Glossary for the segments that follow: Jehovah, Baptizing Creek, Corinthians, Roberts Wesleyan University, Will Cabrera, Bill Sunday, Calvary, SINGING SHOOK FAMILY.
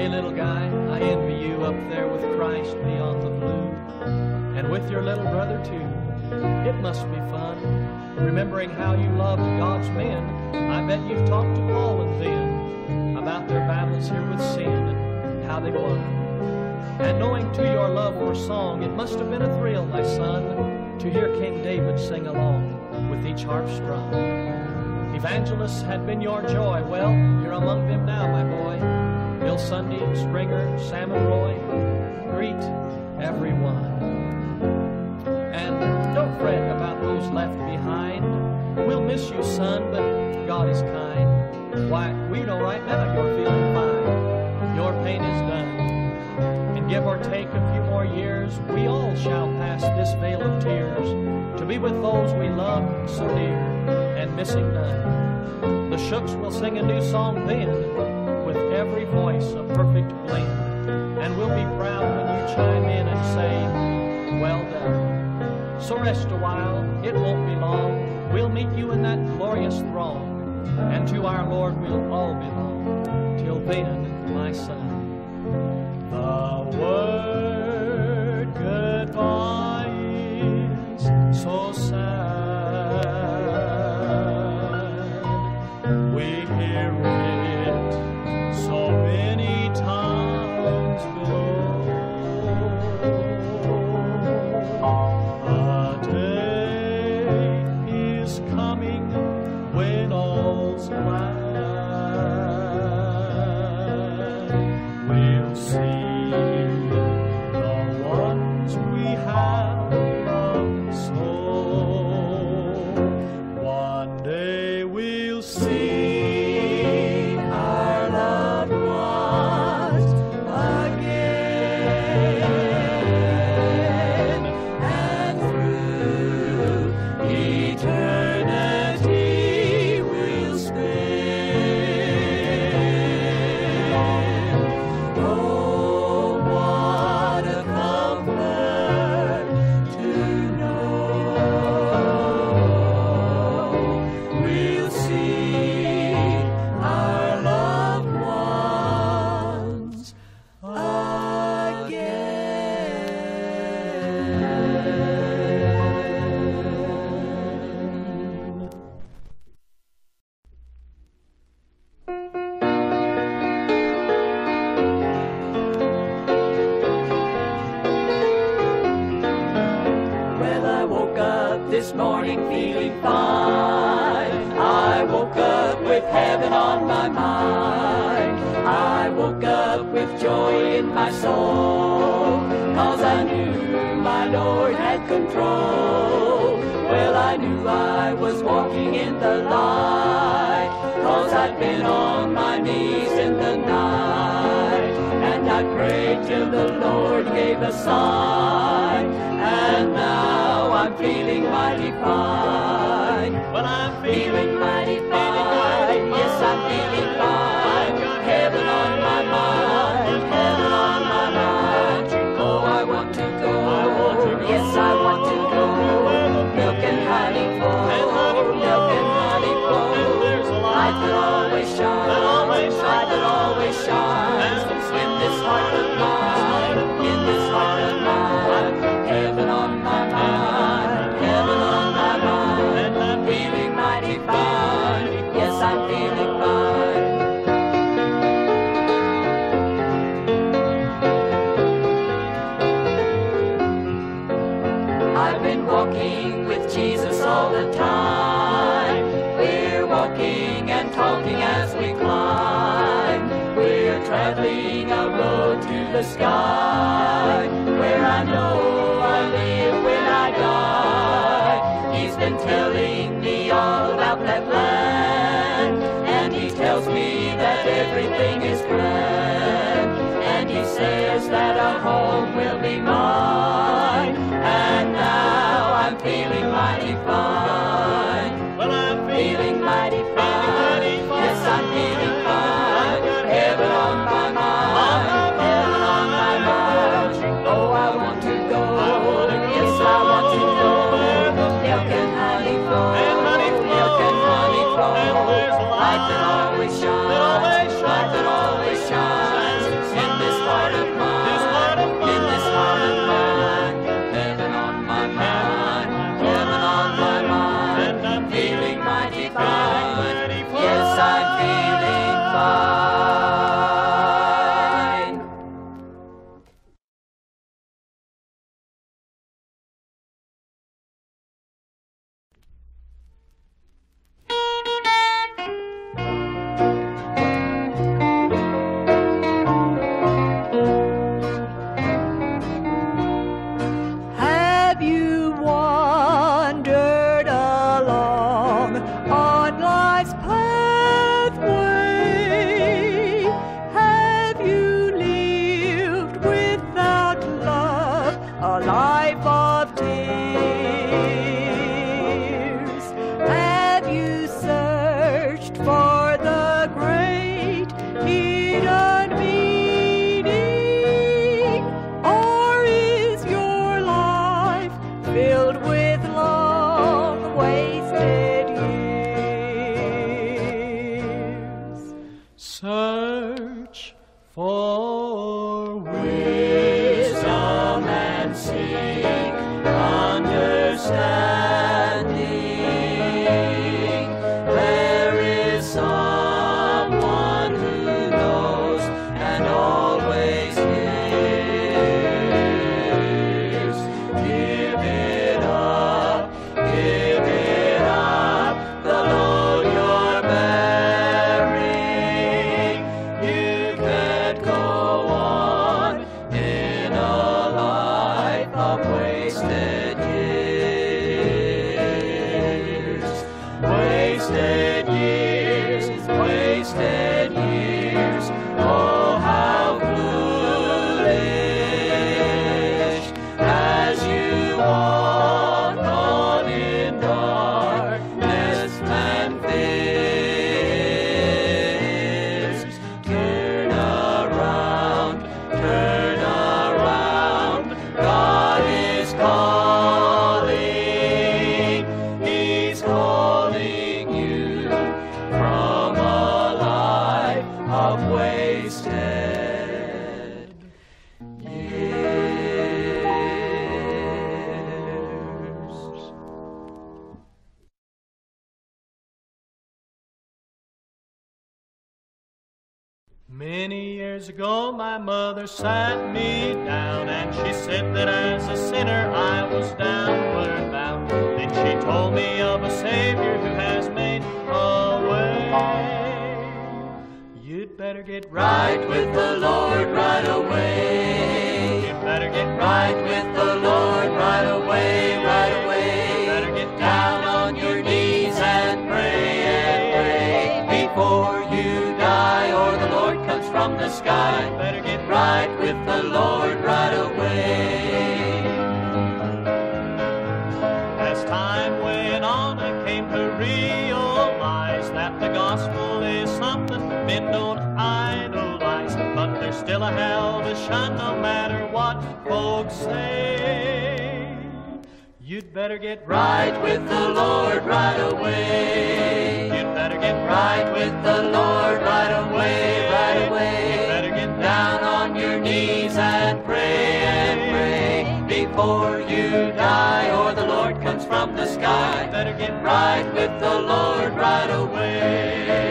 Hey little guy, I envy you up there with Christ beyond the blue, and with your little brother too. It must be fun, remembering how you loved God's men. I bet you've talked to Paul and Ben about their battles here with sin and how they won. And knowing to your love or song, it must have been a thrill, my son, to hear King David sing along with each harp strum. Evangelists had been your joy. Well, you're among them now, my boy. Bill Sunday, Springer, Sam and Roy, greet everyone. And don't fret about those left behind. We'll miss you, son, but God is kind. Why, we know right now you're feeling fine. Your pain is done. And give or take a few more years, we all shall pass this veil of tears, to be with those we love so dear, and missing none. The Shooks will sing a new song then, with every voice a perfect blend. And we'll be proud when you chime in and say, well done. So rest a while, it won't be long, we'll meet you in that glorious throng, and to our Lord we'll all belong. Till then, my son, the word goodbye is so sad. We hear it so many times below. Light that always shines, light that always shines. search for wisdom and seek understanding. There is someone who knows and always gives. Give it up, give it up, the load you're bearing. You can't go on in a life of wasted. Wasted years, wasted years, oh how foolish, as you walk on in darkness and fears. Turn around, God is calling, He's calling. Wasted years. Many years ago my mother sat me down, and she said that as a sinner I was downward bound. Then she told me of a Savior who has made a way. You'd better get right with the Lord right away. You'd better get right with the Lord right away, right away. You'd better get down on your knees and pray before you die, or the Lord comes from the sky. You'd better get right with the Lord right away. As time went on, I came to realize that the gospel is something men don't idolize, but there's still a hell to shun no matter what folks say. You'd better get right with the Lord right away. You'd better get right with the Lord right away, right away. You'd better get down on your knees and pray before you die, or the Lord comes from the sky. You'd better get right with the Lord right away.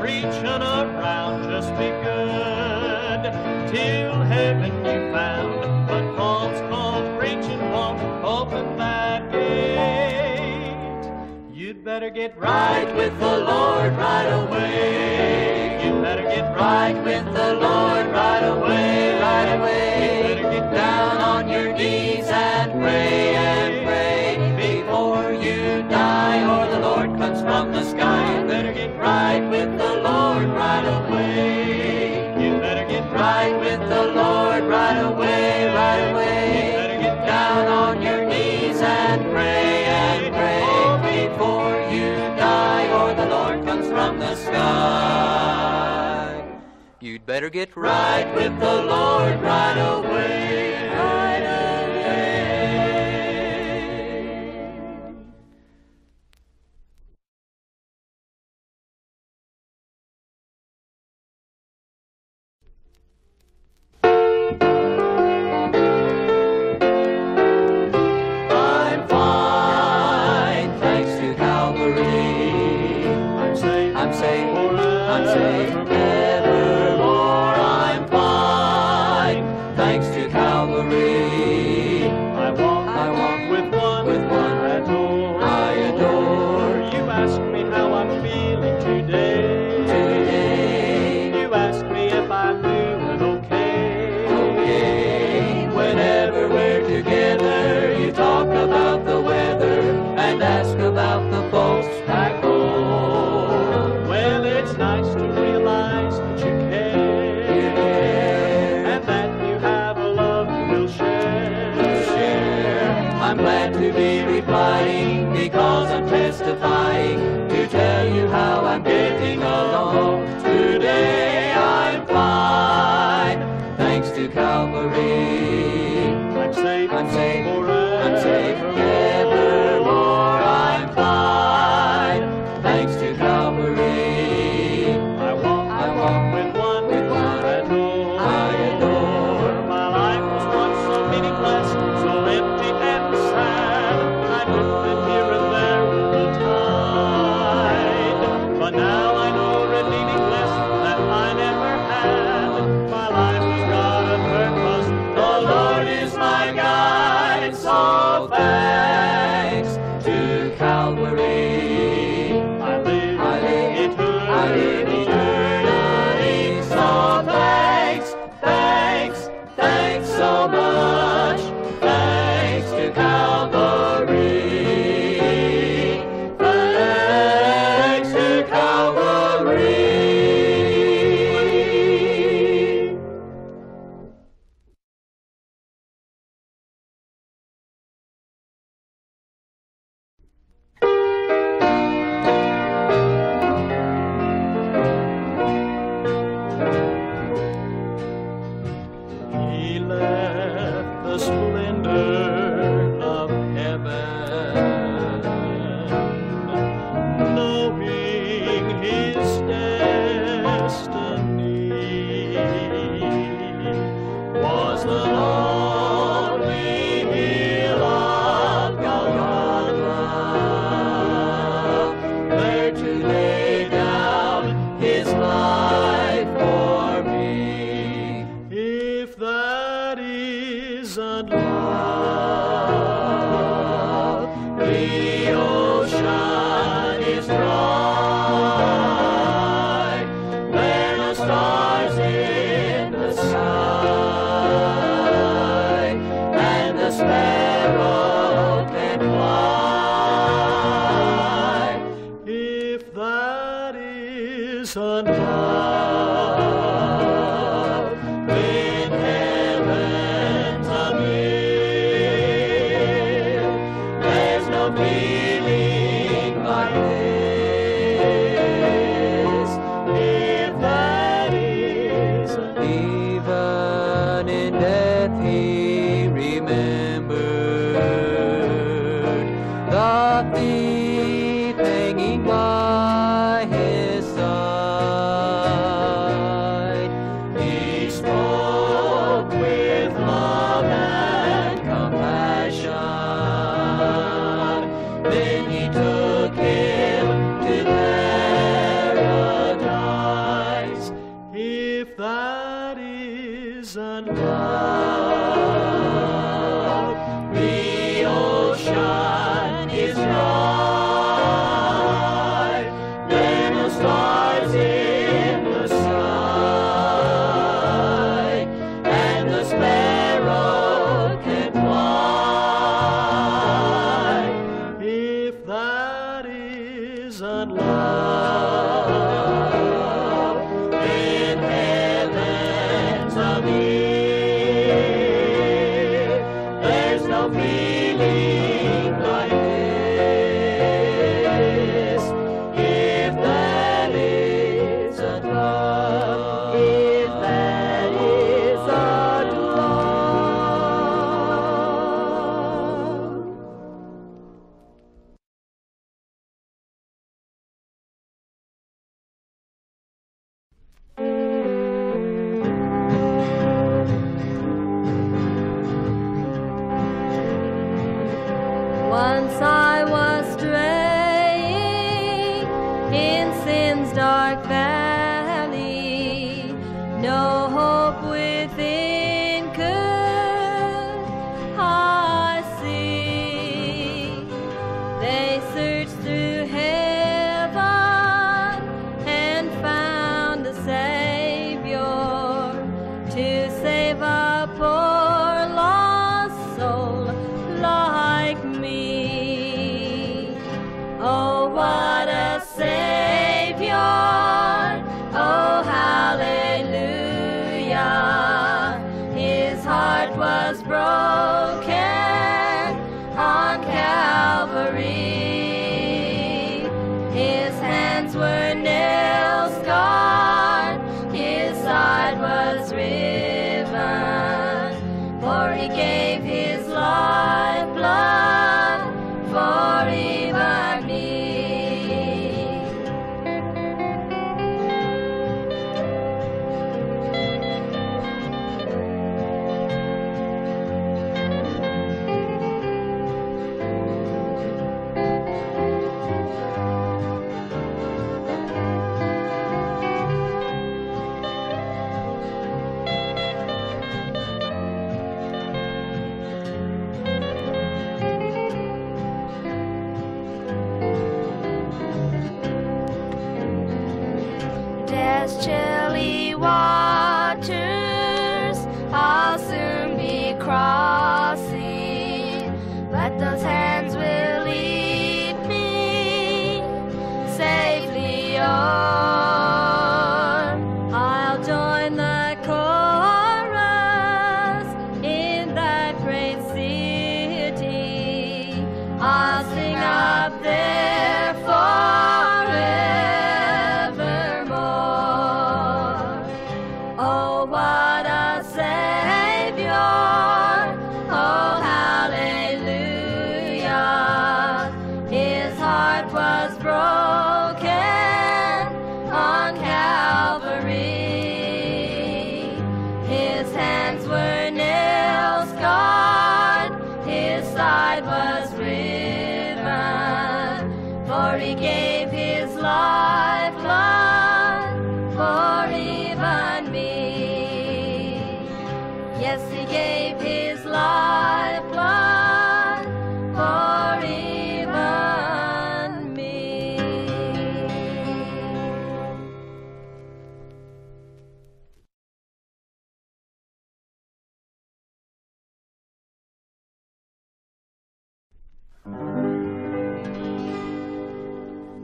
Preaching around, just be good till heaven you found. But false called preaching won't open that gate. You'd better get right with the Lord right away. You'd better get right with the Lord right away, right away. You'd better get down on your knees and pray before you die, or the Lord comes from the sky. You'd better get right with the Lord right away. You better get right with the Lord right away, right away. You better get down on your knees and pray before you die, or the Lord comes from the sky. You'd better get right with the Lord right away, right away. Evermore I'm fine, thanks to Calvary.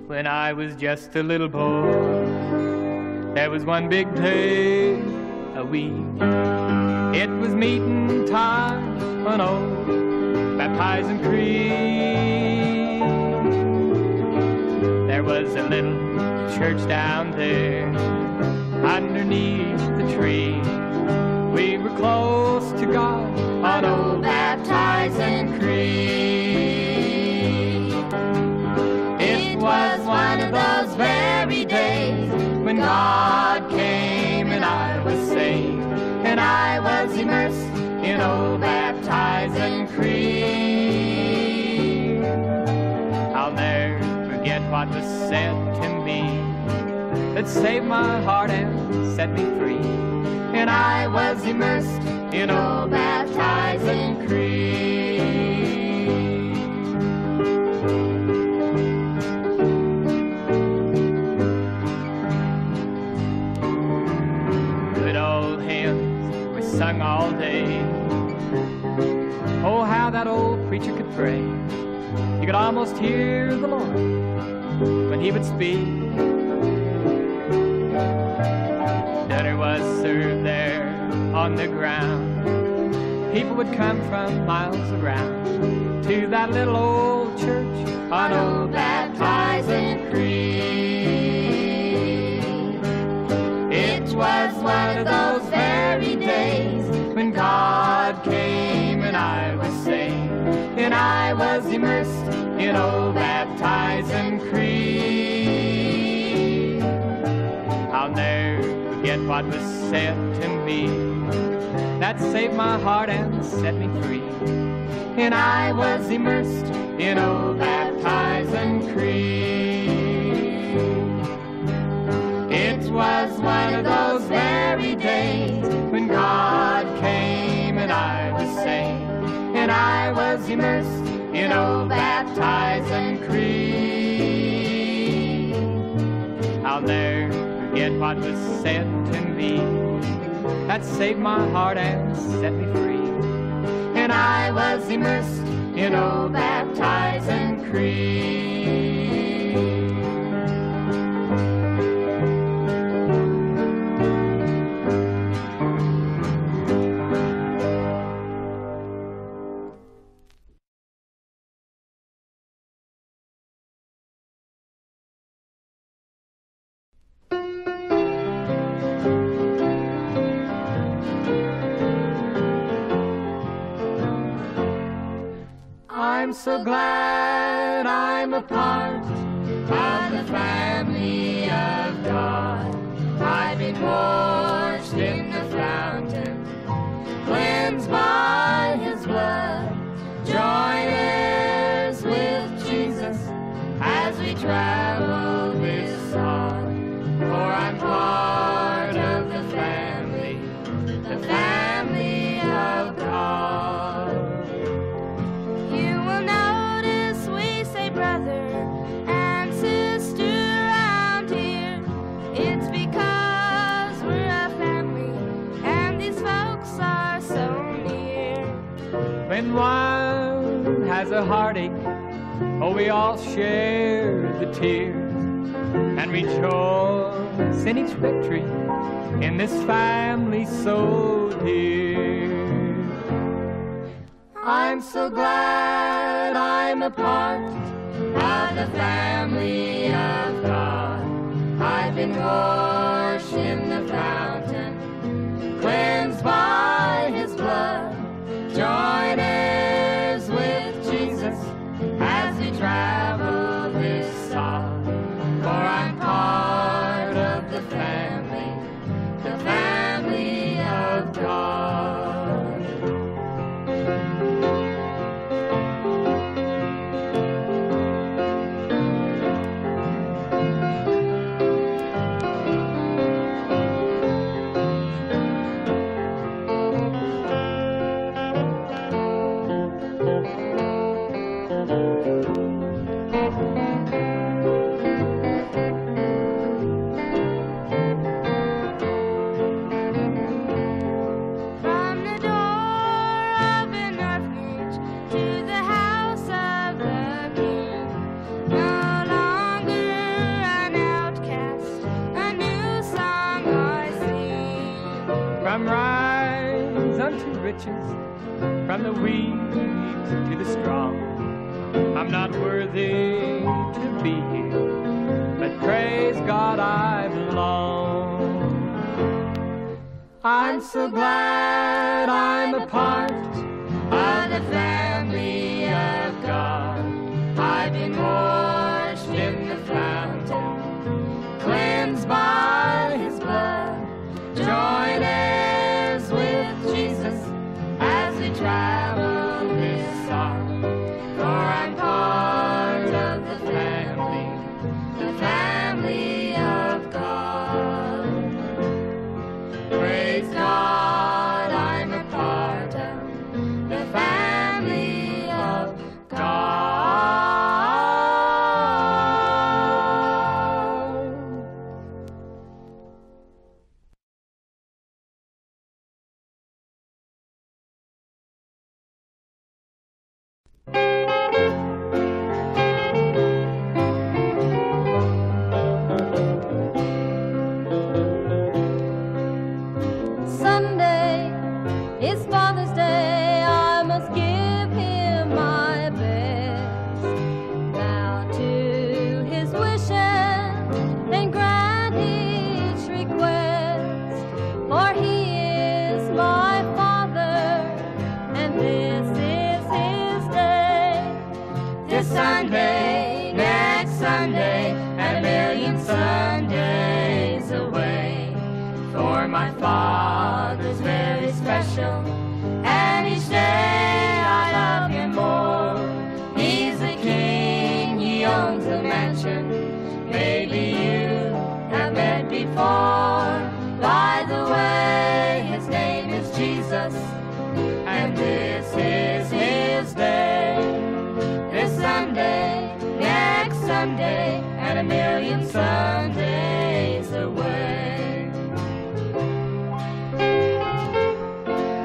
When I was just a little boy, There was one big day a week. It was meeting time on old Baptizing Creek. There was a little church down there underneath the tree. We were close to God on old Baptizing Creek. It was one of those very days when God came and I was saved, and I was immersed in old Baptizing Creek. I'll never forget what was said to me that saved my heart and set me free, and I was immersed in old Baptizing Creek. Sung all day. Oh, how that old preacher could pray. You could almost hear the Lord when he would speak. Dinner was served there on the ground. People would come from miles around to that little old church on old Baptizing Creek. It was one of those very days when God came and I was saved, and I was immersed in old Baptizing Creek. I'll never forget what was said to me that saved my heart and set me free, and I was immersed in old Baptizing Creek. It was one of those very days when God came and I was saved, and I was immersed in old Baptizing Creek. I'll never forget what was said to me that saved my heart and set me free, and I was immersed in old Baptizing Creek. I'm so glad I'm a part of the family of God. I've been washed in the fountain, cleansed by His blood. Join us with Jesus as we travel this song, for I'm part of the family of God. When one has a heartache, oh, we all share the tears and rejoice in each victory in this family so dear. I'm so glad I'm a part of the family of God. I've been washed in the fountain, cleansed by His blood. Join us with Jesus as we travel this song, for I'm part of the family of God. riches, from the weak to the strong. I'm not worthy to be here, but praise God I belong. I'm so glad I'm a part of the family of God. I've been washed in the fountain, cleansed by His blood. Join us with Jesus as we travel this song, for I'm part of the family of God. Praise God, I'm a part of the family of God. Sunday is Father's Day. I must give him my best. Bow to his wishes and grant each request. For he is my Father, and this is his day. This Sunday, next Sunday, and a million Sundays away. For my Father's very special, and each day I love him more. He's the king, he owns a mansion. Maybe you have met before. By the way, his name is Jesus, and this is his day. This Sunday, next Sunday, and a million Sundays away.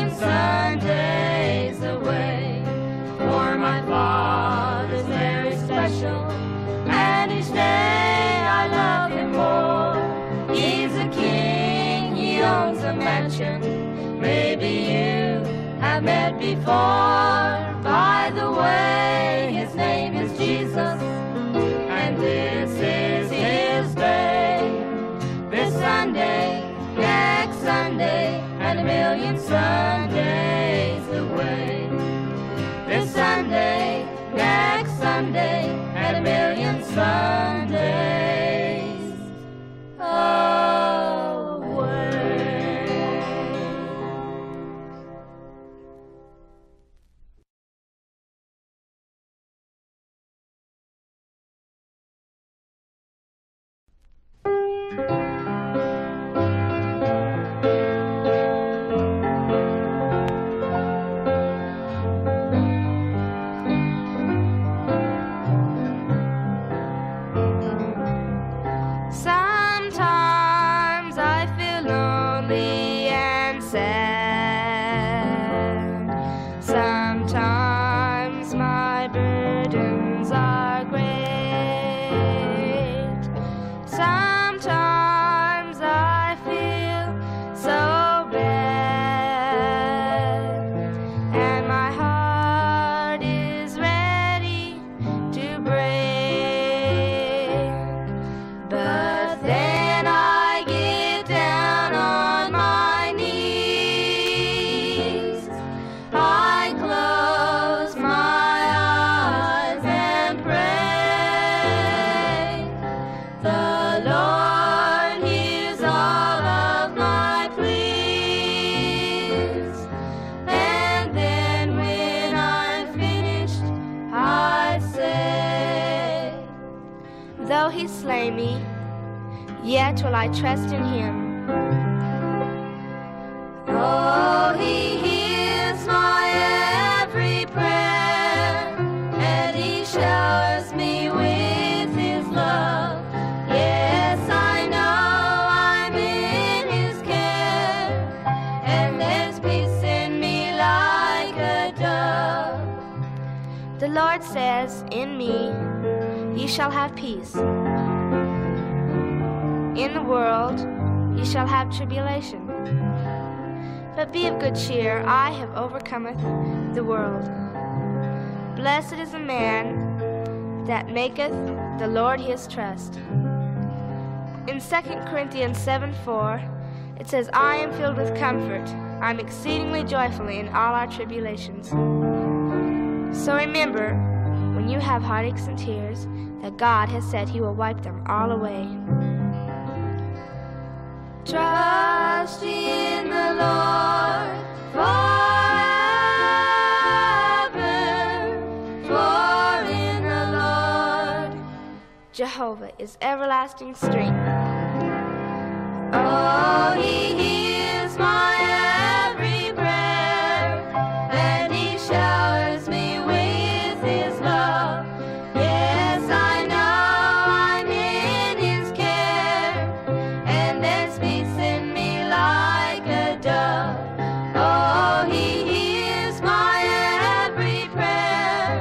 Sundays away, for my Father's very special, and each day I love him more. He's a king, he owns a mansion. Maybe you have met before. By the way, his name is Jesus, and this is his day. This Sunday, next Sunday, and a million Sundays away. This Sunday, next Sunday, and a million Sundays away. Though he slay me, yet will I trust in him. says, in me ye shall have peace. In the world ye shall have tribulation. But be of good cheer, I have overcometh the world. Blessed is the man that maketh the Lord his trust. In 2 Corinthians 7:4, it says, I am filled with comfort. I am exceedingly joyfully in all our tribulations. So remember, when you have heartaches and tears, that God has said he will wipe them all away. Trust in the Lord forever, for in the Lord Jehovah is everlasting strength. Oh, he hears my every prayer, and he showers me with his love. Yes, I know I'm in his care, and there speaks in me like a dove. Oh, he hears my every prayer,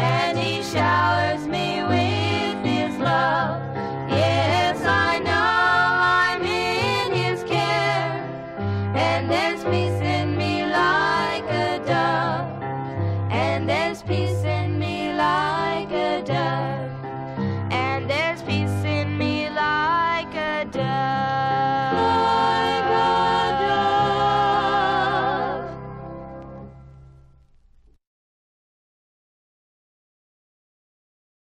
and he showers me with his love. Yes, I know I'm in his care, and there's peace in me like a dove, and there's peace in me like a dove, and there's peace in me like a dove.